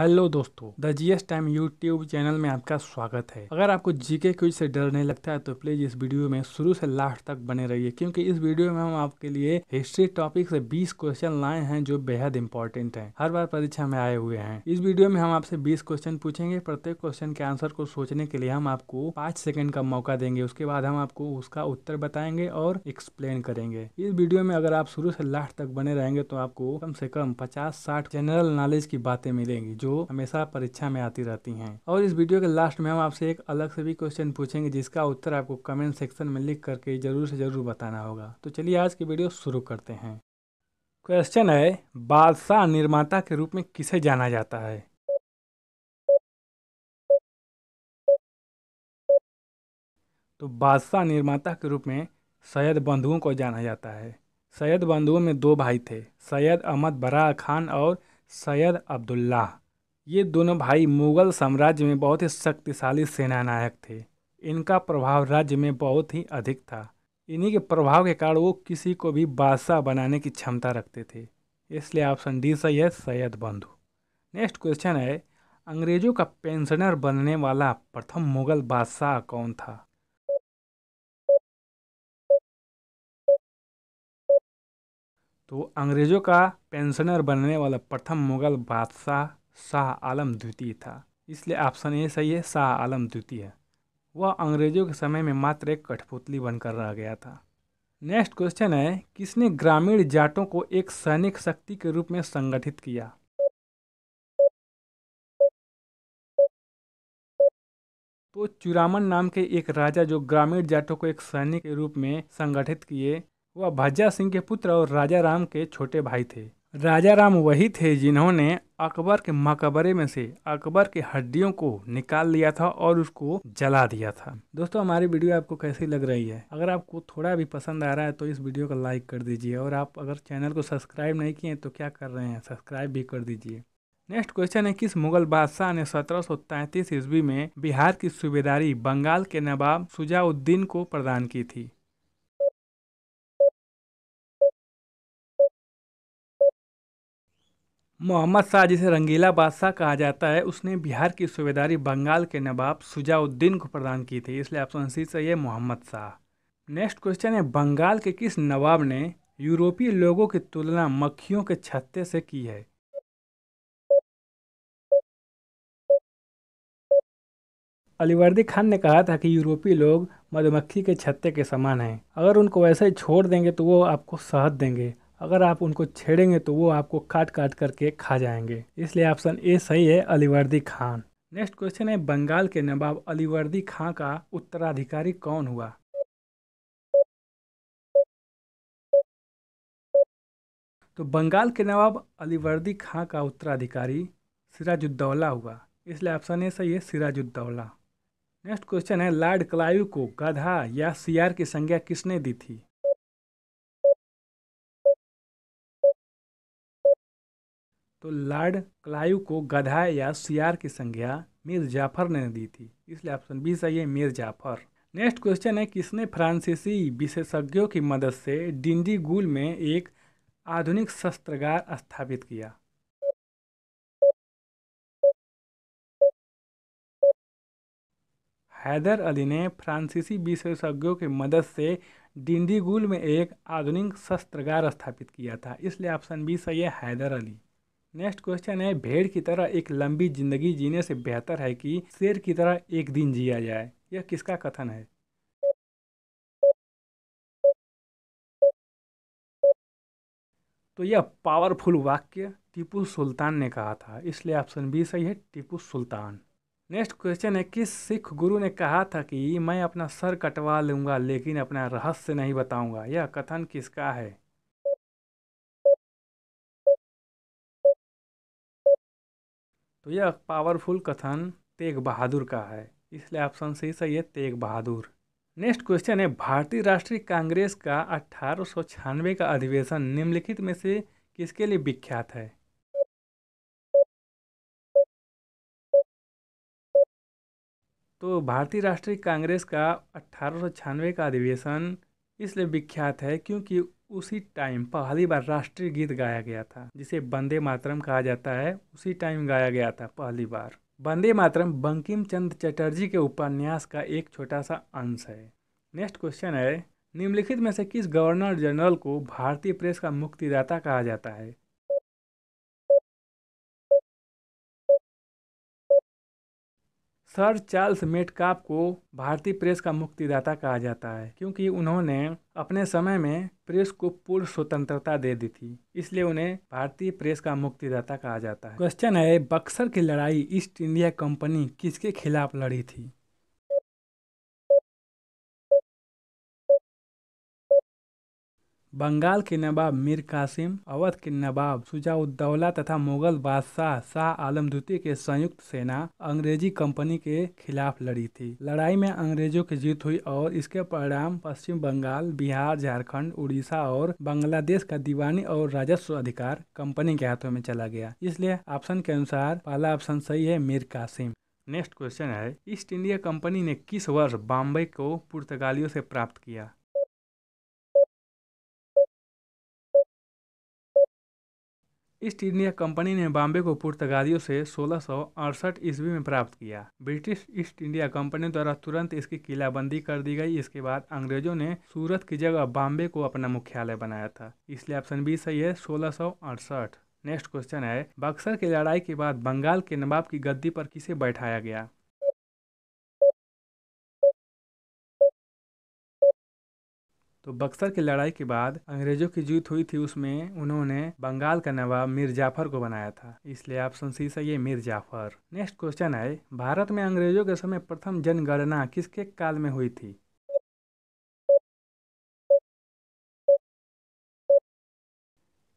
Hello दोस्तों, the GS time YouTube channel में आपका स्वागत है। अगर आपको जीके क्विज से डर नहीं लगता है तो प्लीज इस वीडियो में शुरू से लास्ट तक बने रहिए, क्योंकि इस वीडियो में हम आपके लिए हिस्ट्री टॉपिक से 20 क्वेश्चन लाए हैं जो बेहद इंपॉर्टेंट हैं, हर बार परीक्षा में आए हुए हैं। इस वीडियो में हम आपसे 20 क्वेश्चन पूछेंगे। प्रत्येक क्वेश्चन के आंसर को सोचने के लिए हम आपको 5 सेकेंड का मौका देंगे, उसके बाद हम आपको उसका उत्तर बताएंगे और एक्सप्लेन करेंगे। इस वीडियो में अगर आप शुरू से लास्ट तक बने रहेंगे तो आपको कम से कम 50-60 जनरल नॉलेज की बातें मिलेंगी जो हमेशा परीक्षा में आती रहती हैं। और इस वीडियो के लास्ट में हम आपसे एक अलग से भी क्वेश्चन पूछेंगे जिसका उत्तर आपको कमेंट सेक्शन में लिख करके जरूर से जरूर बताना होगा। तो चलिए आज की वीडियो शुरू करते हैं। क्वेश्चन है, बादशाह निर्माता के रूप में किसे जाना जाता है? तो बादशाह निर्माता के रूप में सैयद बंधुओं को जाना जाता है। सैयद बंधुओं में 2 भाई थे, सैयद अहमद बराह खान और सैयद अब्दुल्लाह। ये दोनों भाई मुग़ल साम्राज्य में बहुत ही शक्तिशाली सेनानायक थे। इनका प्रभाव राज्य में बहुत ही अधिक था। इन्हीं के प्रभाव के कारण वो किसी को भी बादशाह बनाने की क्षमता रखते थे, इसलिए ऑप्शन डी सही है, सैयद बंधु। नेक्स्ट क्वेश्चन है, अंग्रेज़ों का पेंशनर बनने वाला प्रथम मुग़ल बादशाह कौन था? तो अंग्रेज़ों का पेंशनर बनने वाला प्रथम मुग़ल बादशाह शाह आलम द्वितीय था, इसलिए ऑप्शन ए सही है, शाह आलम द्वितीय। वह अंग्रेज़ों के समय में मात्र एक कठपुतली बनकर रह गया था। नेक्स्ट क्वेश्चन है, किसने ग्रामीण जाटों को एक सैनिक शक्ति के रूप में संगठित किया? तो चुरामन नाम के एक राजा जो ग्रामीण जाटों को एक सैनिक के रूप में संगठित किए, वह भज्या सिंह के पुत्र और राजा राम के छोटे भाई थे। राजा राम वही थे जिन्होंने अकबर के मकबरे में से अकबर के हड्डियों को निकाल लिया था और उसको जला दिया था। दोस्तों, हमारी वीडियो आपको कैसी लग रही है? अगर आपको थोड़ा भी पसंद आ रहा है तो इस वीडियो को लाइक कर दीजिए, और आप अगर चैनल को सब्सक्राइब नहीं किए तो क्या कर रहे हैं, सब्सक्राइब भी कर दीजिए। नेक्स्ट क्वेश्चन है, किस मुगल बादशाह ने 1733 ईस्वी में बिहार की सूबेदारी बंगाल के नवाब शुजाउद्दीन को प्रदान की थी? मोहम्मद शाह, जिसे रंगीला बादशाह कहा जाता है, उसने बिहार की सूबेदारी बंगाल के नवाब शुजाउद्दीन को प्रदान की थी, इसलिए ऑप्शन सी सही है, मोहम्मद शाह। नेक्स्ट क्वेश्चन है, बंगाल के किस नवाब ने यूरोपीय लोगों की तुलना मक्खियों के छत्ते से की है? अलीवर्दी खान ने कहा था कि यूरोपीय लोग मधुमक्खी के छत्ते के समान हैं, अगर उनको वैसे ही छोड़ देंगे तो वो आपको शहद देंगे, अगर आप उनको छेड़ेंगे तो वो आपको काट काट करके खा जाएंगे, इसलिए ऑप्शन ए सही है, अलीवर्दी खान। नेक्स्ट क्वेश्चन है, बंगाल के नवाब अलीवर्दी खान का उत्तराधिकारी कौन हुआ? तो बंगाल के नवाब अलीवर्दी खान का उत्तराधिकारी सिराजुद्दौला हुआ, इसलिए ऑप्शन ए सही है, सिराजुद्दौला। नेक्स्ट क्वेश्चन है, लॉर्ड क्लाइव को गधा या सियार की संज्ञा किसने दी थी? तो लॉर्ड क्लाइव को गधा या सियार की संज्ञा मीर जाफर ने दी थी, इसलिए ऑप्शन बी सही है, मीर जाफर। नेक्स्ट क्वेश्चन है, किसने फ्रांसीसी विशेषज्ञों की मदद से डिंडीगुल में एक आधुनिक शस्त्रागार स्थापित किया? हैदर अली ने फ्रांसीसी विशेषज्ञों की मदद से डिंडीगुल में एक आधुनिक शस्त्रागार स्थापित किया था, इसलिए ऑप्शन बी सही है, हैदर अली। नेक्स्ट क्वेश्चन है, भेड़ की तरह एक लंबी जिंदगी जीने से बेहतर है कि शेर की तरह एक दिन जिया जाए, यह किसका कथन है? तो यह पावरफुल वाक्य टीपू सुल्तान ने कहा था, इसलिए ऑप्शन बी सही है, टीपू सुल्तान। नेक्स्ट क्वेश्चन है, किस सिख गुरु ने कहा था कि मैं अपना सर कटवा लूँगा लेकिन अपना रहस्य नहीं बताऊँगा, यह कथन किसका है? तो यह पावरफुल कथन तेग बहादुर का है, इसलिए ऑप्शन सी सही है, तेग बहादुर। नेक्स्ट क्वेश्चन है, भारतीय राष्ट्रीय कांग्रेस का 1896 का अधिवेशन निम्नलिखित में से किसके लिए विख्यात है? तो भारतीय राष्ट्रीय कांग्रेस का 1896 का अधिवेशन इसलिए विख्यात है क्योंकि उसी टाइम पहली बार राष्ट्रीय गीत गाया गया था, जिसे वंदे मातरम कहा जाता है, उसी टाइम गाया गया था पहली बार। वंदे मातरम बंकिम चंद्र चटर्जी के उपन्यास का एक छोटा सा अंश है। नेक्स्ट क्वेश्चन है, निम्नलिखित में से किस गवर्नर जनरल को भारतीय प्रेस का मुक्तिदाता कहा जाता है? सर चार्ल्स मेटकाफ को भारतीय प्रेस का मुक्तिदाता कहा जाता है क्योंकि उन्होंने अपने समय में प्रेस को पूर्ण स्वतंत्रता दे दी थी, इसलिए उन्हें भारतीय प्रेस का मुक्तिदाता कहा जाता है। क्वेश्चन है, बक्सर की लड़ाई ईस्ट इंडिया कंपनी किसके खिलाफ लड़ी थी? बंगाल के नवाब मीर कासिम, अवध के नवाब शुजाउद्दौला तथा मुगल बादशाह शाह आलम द्वितीय के संयुक्त सेना अंग्रेजी कंपनी के खिलाफ लड़ी थी। लड़ाई में अंग्रेजों की जीत हुई और इसके परिणाम पश्चिम बंगाल, बिहार, झारखंड, उड़ीसा और बांग्लादेश का दीवानी और राजस्व अधिकार कंपनी के हाथों में चला गया। इसलिए ऑप्शन के अनुसार पहला ऑप्शन सही है, मीर कासिम। नेक्स्ट क्वेश्चन है, ईस्ट इंडिया कंपनी ने किस वर्ष बॉम्बे को पुर्तगालियों से प्राप्त किया? 1668 ईस्वी में प्राप्त किया। ब्रिटिश ईस्ट इंडिया कंपनी द्वारा तुरंत इसकी किलाबंदी कर दी गई। इसके बाद अंग्रेजों ने सूरत की जगह बॉम्बे को अपना मुख्यालय बनाया था, इसलिए ऑप्शन बी सही है, 1668। नेक्स्ट क्वेश्चन है, बक्सर की लड़ाई के बाद बंगाल के नवाब की गद्दी पर किसे बैठाया गया? तो बक्सर की लड़ाई के बाद अंग्रेजों की जीत हुई थी, उसमें उन्होंने बंगाल का नवाब मीर जाफर को बनाया था, इसलिए ऑप्शन सी सही है, मीर जाफर। नेक्स्ट क्वेश्चन है, भारत में अंग्रेजों के समय प्रथम जनगणना किसके काल में हुई थी?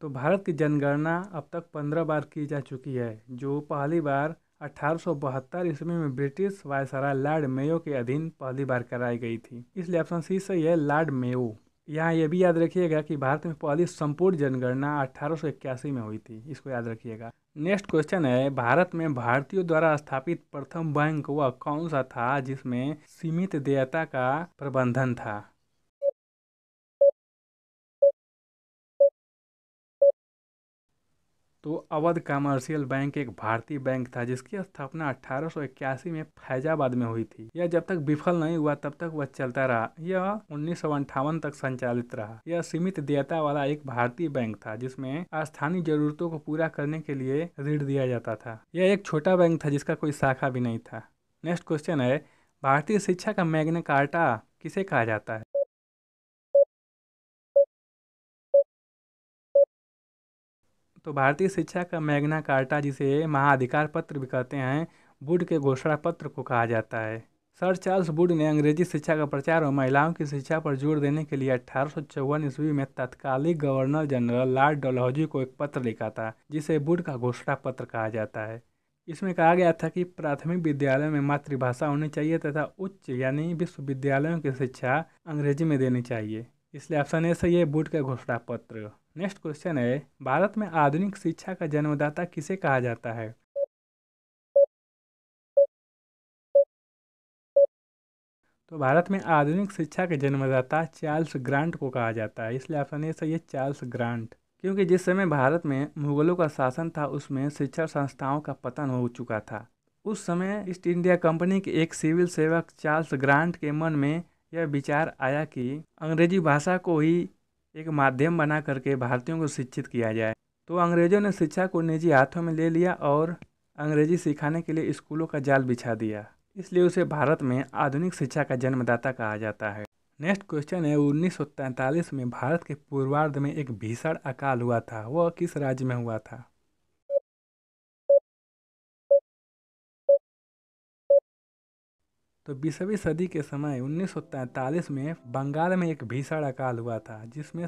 तो भारत की जनगणना अब तक 15 बार की जा चुकी है, जो पहली बार 1872 ईस्वी में ब्रिटिश वायसराय लार्ड मेयो के अधीन पहली बार कराई गई थी, इसलिए ऑप्शन सी सही है, लार्ड मेयो। यहाँ यह भी याद रखिएगा कि भारत में पहली संपूर्ण जनगणना 1881 में हुई थी, इसको याद रखिएगा। नेक्स्ट क्वेश्चन है, भारत में भारतीयों द्वारा स्थापित प्रथम बैंक वह कौन सा था जिसमें सीमित देयता का प्रबंधन था? तो अवध कमर्शियल बैंक एक भारतीय बैंक था जिसकी स्थापना 1881 में फैजाबाद में हुई थी। यह जब तक विफल नहीं हुआ तब तक वह चलता रहा। यह 1958 तक संचालित रहा। यह सीमित देयता वाला एक भारतीय बैंक था जिसमें स्थानीय जरूरतों को पूरा करने के लिए ऋण दिया जाता था। यह एक छोटा बैंक था जिसका कोई शाखा भी नहीं था। नेक्स्ट क्वेश्चन है, भारतीय शिक्षा का मैग्ना कार्टा किसे कहा जाता है? तो भारतीय शिक्षा का मैग्ना कार्टा, जिसे महाअधिकार पत्र भी कहते हैं, बुड के घोषणा पत्र को कहा जाता है। सर चार्ल्स बुड ने अंग्रेजी शिक्षा का प्रचार और महिलाओं की शिक्षा पर जोर देने के लिए 1854 ईस्वी में तत्कालीन गवर्नर जनरल लार्ड डोलहौजी को एक पत्र लिखा था, जिसे बुड का घोषणा पत्र कहा जाता है। इसमें कहा गया था कि प्राथमिक विद्यालयों में मातृभाषा होनी चाहिए तथा उच्च यानी विश्वविद्यालयों की शिक्षा अंग्रेजी में देनी चाहिए, इसलिए ऑप्शन ए सही है, बुड का घोषणा पत्र। नेक्स्ट क्वेश्चन है, भारत में आधुनिक शिक्षा का जन्मदाता किसे कहा जाता है? तो भारत में आधुनिक शिक्षा के जन्मदाता चार्ल्स ग्रांट को कहा जाता है, इसलिए ऑप्शन ए सही है, चार्ल्स ग्रांट। क्योंकि जिस समय भारत में मुगलों का शासन था उसमें शिक्षा संस्थाओं का पतन हो चुका था। उस समय ईस्ट इंडिया कंपनी के एक सिविल सेवक चार्ल्स ग्रांट के मन में यह विचार आया कि अंग्रेजी भाषा को ही एक माध्यम बना करके भारतीयों को शिक्षित किया जाए। तो अंग्रेजों ने शिक्षा को निजी हाथों में ले लिया और अंग्रेजी सिखाने के लिए स्कूलों का जाल बिछा दिया, इसलिए उसे भारत में आधुनिक शिक्षा का जन्मदाता कहा जाता है। नेक्स्ट क्वेश्चन है, 1943 में भारत के पूर्वार्ध में एक भीषण अकाल हुआ था, वह किस राज्य में हुआ था? तो 20वीं सदी के समय 1943 में बंगाल में एक भीषण अकाल हुआ था जिसमें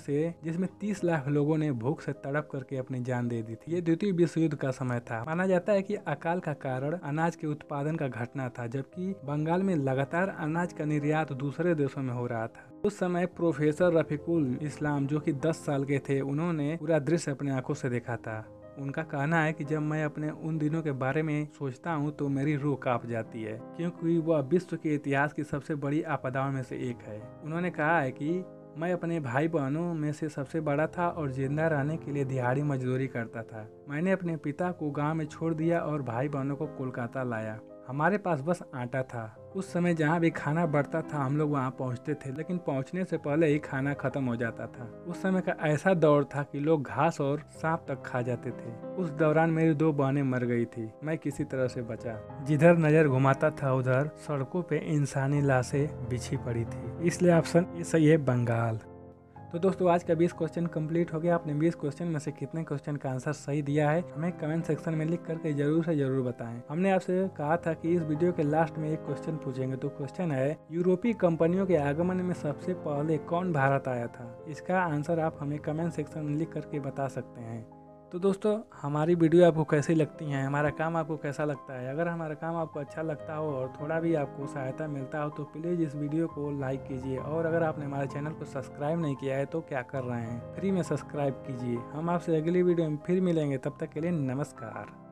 30 लाख लोगों ने भूख से तड़प करके अपनी जान दे दी थी। ये द्वितीय विश्व युद्ध का समय था। माना जाता है कि अकाल का कारण अनाज के उत्पादन का घटना था, जबकि बंगाल में लगातार अनाज का निर्यात दूसरे देशों में हो रहा था। उस समय प्रोफेसर रफीकुल इस्लाम, जो कि 10 साल के थे, उन्होंने पूरा दृश्य अपनी आंखों से देखा था। उनका कहना है कि जब मैं अपने उन दिनों के बारे में सोचता हूं तो मेरी रूह कांप जाती है, क्योंकि वह विश्व के इतिहास की सबसे बड़ी आपदाओं में से एक है। उन्होंने कहा है कि मैं अपने भाई बहनों में से सबसे बड़ा था और जिंदा रहने के लिए दिहाड़ी मजदूरी करता था। मैंने अपने पिता को गांव में छोड़ दिया और भाई बहनों को कोलकाता लाया। हमारे पास बस आटा था। उस समय जहाँ भी खाना बढ़ता था हम लोग वहाँ पहुँचते थे, लेकिन पहुँचने से पहले ही खाना खत्म हो जाता था। उस समय का ऐसा दौर था कि लोग घास और सांप तक खा जाते थे। उस दौरान मेरी दो बहनें मर गई थी। मैं किसी तरह से बचा। जिधर नज़र घुमाता था उधर सड़कों पे इंसानी लाशें बिछी पड़ी थी, इसलिए ऑप्शन ए सही है, बंगाल। तो दोस्तों आज का 20 क्वेश्चन कंप्लीट हो गया। आपने 20 क्वेश्चन में से कितने क्वेश्चन का आंसर सही दिया है हमें कमेंट सेक्शन में लिख करके जरूर से जरूर बताएं। हमने आपसे कहा था कि इस वीडियो के लास्ट में एक क्वेश्चन पूछेंगे, तो क्वेश्चन है यूरोपीय कंपनियों के आगमन में सबसे पहले कौन भारत आया था। इसका आंसर आप हमें कमेंट सेक्शन में लिख करके बता सकते हैं। तो दोस्तों हमारी वीडियो आपको कैसी लगती है, हमारा काम आपको कैसा लगता है। अगर हमारा काम आपको अच्छा लगता हो और थोड़ा भी आपको सहायता मिलता हो तो प्लीज़ इस वीडियो को लाइक कीजिए, और अगर आपने हमारे चैनल को सब्सक्राइब नहीं किया है तो क्या कर रहे हैं, फ्री में सब्सक्राइब कीजिए। हम आपसे अगली वीडियो में फिर मिलेंगे, तब तक के लिए नमस्कार।